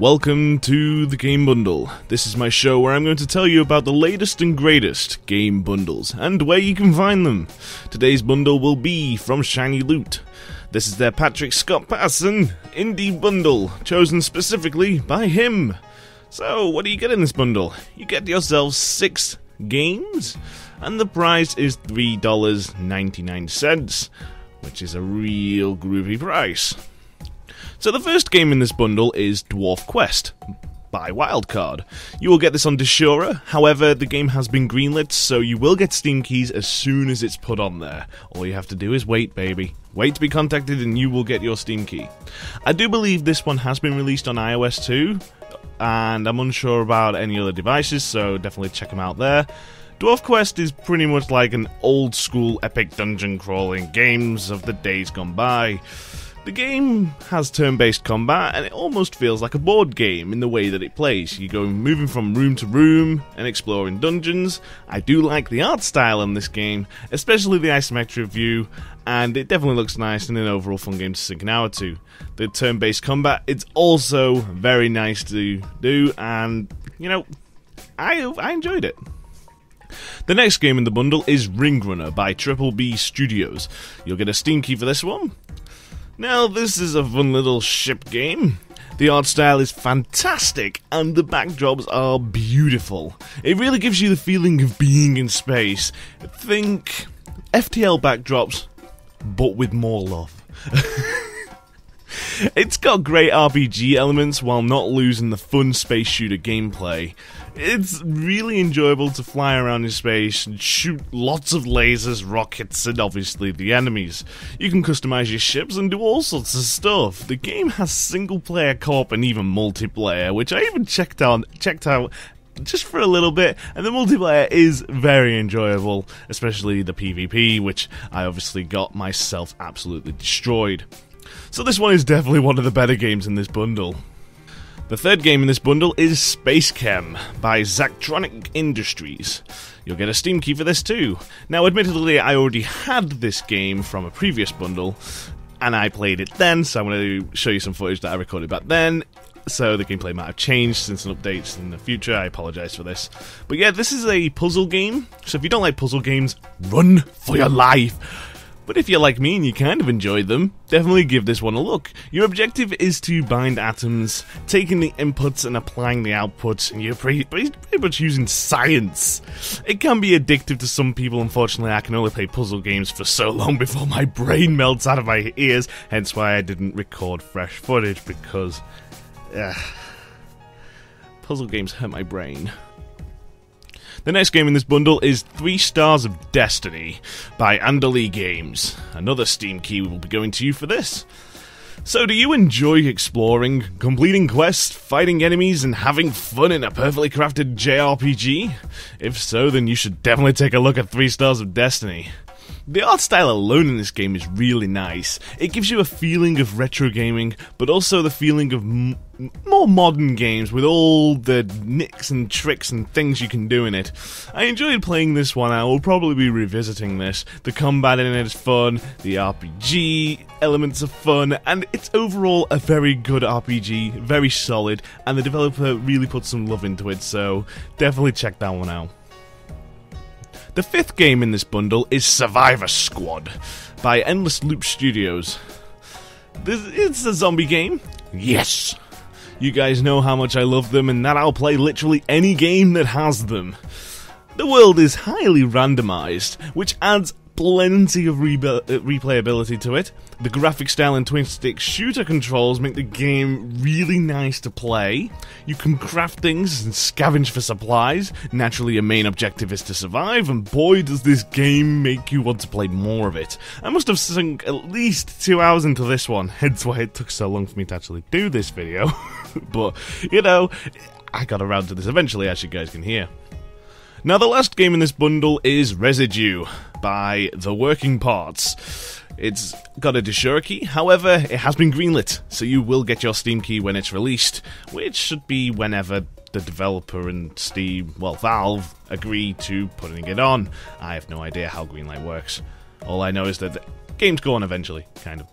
Welcome to the Game Bundle. This is my show where I'm going to tell you about the latest and greatest game bundles, and where you can find them. Today's bundle will be from Shiny Loot. This is their Patrick Scott Patterson Indie Bundle, chosen specifically by him. So, what do you get in this bundle? You get yourself 6 games, and the price is $3.99, which is a real groovy price. So the first game in this bundle is Dwarf Quest by Wildcard. You will get this on Desura, however the game has been greenlit, so you will get Steam keys as soon as it's put on there. All you have to do is wait, baby. Wait to be contacted and you will get your Steam key. I do believe this one has been released on iOS too, and I'm unsure about any other devices, so definitely check them out there. Dwarf Quest is pretty much like an old school epic dungeon crawling games of the days gone by. The game has turn-based combat, and it almost feels like a board game in the way that it plays. You go moving from room to room and exploring dungeons. I do like the art style in this game, especially the isometric view, and it definitely looks nice and an overall fun game to sink an hour to. The turn-based combat, it's also very nice to do, and, you know, I enjoyed it. The next game in the bundle is Ring Runner by Triple B Studios. You'll get a Steam key for this one. Now this is a fun little ship game. The art style is fantastic and the backdrops are beautiful. It really gives you the feeling of being in space. Think FTL backdrops, but with more love. It's got great RPG elements while not losing the fun space shooter gameplay. It's really enjoyable to fly around in space and shoot lots of lasers, rockets, and obviously the enemies. You can customize your ships and do all sorts of stuff. The game has single player co-op and even multiplayer, which I even checked out just for a little bit, and the multiplayer is very enjoyable, especially the PvP, which I obviously got myself absolutely destroyed. So this one is definitely one of the better games in this bundle. The third game in this bundle is Space Chem by Zachtronics Industries. You'll get a Steam key for this too. Now admittedly I already had this game from a previous bundle and I played it then, so I'm going to show you some footage that I recorded back then. So the gameplay might have changed since an update's in the future, I apologise for this. But yeah, this is a puzzle game, so if you don't like puzzle games, run for your life! But if you're like me and you kind of enjoyed them, definitely give this one a look. Your objective is to bind atoms, taking the inputs and applying the outputs, and you're pretty much using science. It can be addictive to some people. Unfortunately, I can only play puzzle games for so long before my brain melts out of my ears, hence why I didn't record fresh footage, because puzzle games hurt my brain. The next game in this bundle is 3 Stars of Destiny by Anderle Games. Another Steam key will be going to you for this. So do you enjoy exploring, completing quests, fighting enemies, and having fun in a perfectly crafted JRPG? If so, then you should definitely take a look at 3 Stars of Destiny. The art style alone in this game is really nice. It gives you a feeling of retro gaming, but also the feeling of more modern games with all the nicks and tricks and things you can do in it. I enjoyed playing this one. I will probably be revisiting this. The combat in it is fun, the RPG elements are fun, and it's overall a very good RPG, very solid, and the developer really put some love into it, so definitely check that one out. The fifth game in this bundle is Survivor Squad by Endless Loop Studios. It's a zombie game. Yes! You guys know how much I love them and that I'll play literally any game that has them. The world is highly randomized, which adds plenty of replayability to it. The graphic style and twin-stick shooter controls make the game really nice to play. You can craft things and scavenge for supplies. Naturally, your main objective is to survive, and boy does this game make you want to play more of it. I must have sunk at least 2 hours into this one, hence why it took so long for me to actually do this video. But, you know, I got around to this eventually, as you guys can hear. Now the last game in this bundle is Residue by The Working Parts. It's got a Desura key, however it has been greenlit, so you will get your Steam key when it's released, which should be whenever the developer and Steam, well Valve, agree to putting it on. I have no idea how greenlight works. All I know is that the game's gone eventually, kind of.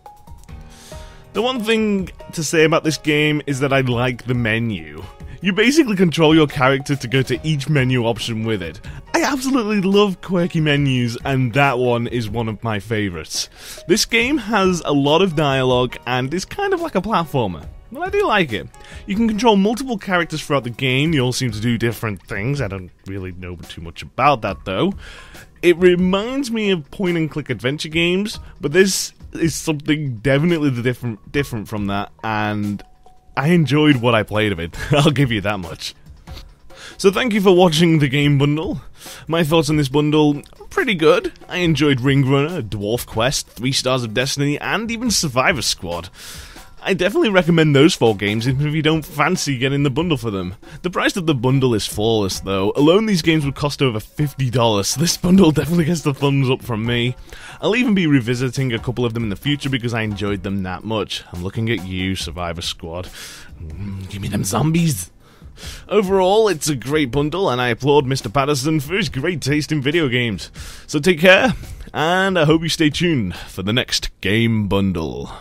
The one thing to say about this game is that I like the menu. You basically control your character to go to each menu option with it. I absolutely love quirky menus, and that one is one of my favourites. This game has a lot of dialogue and is kind of like a platformer. Well, I do like it. You can control multiple characters throughout the game, they all seem to do different things, I don't really know too much about that though. It reminds me of point-and-click adventure games, but this is something definitely different from that, and I enjoyed what I played of it, I'll give you that much. So thank you for watching the game bundle. My thoughts on this bundle, pretty good. I enjoyed Ring Runner, Dwarf Quest, 3 Stars of Destiny, and even Survivor Squad. I definitely recommend those 4 games even if you don't fancy getting the bundle for them. The price of the bundle is flawless though, alone these games would cost over $50, so this bundle definitely gets the thumbs up from me. I'll even be revisiting a couple of them in the future because I enjoyed them that much. I'm looking at you, Survivor Squad. Give me them zombies! Overall, it's a great bundle and I applaud Mr. Patterson for his great taste in video games. So take care, and I hope you stay tuned for the next game bundle.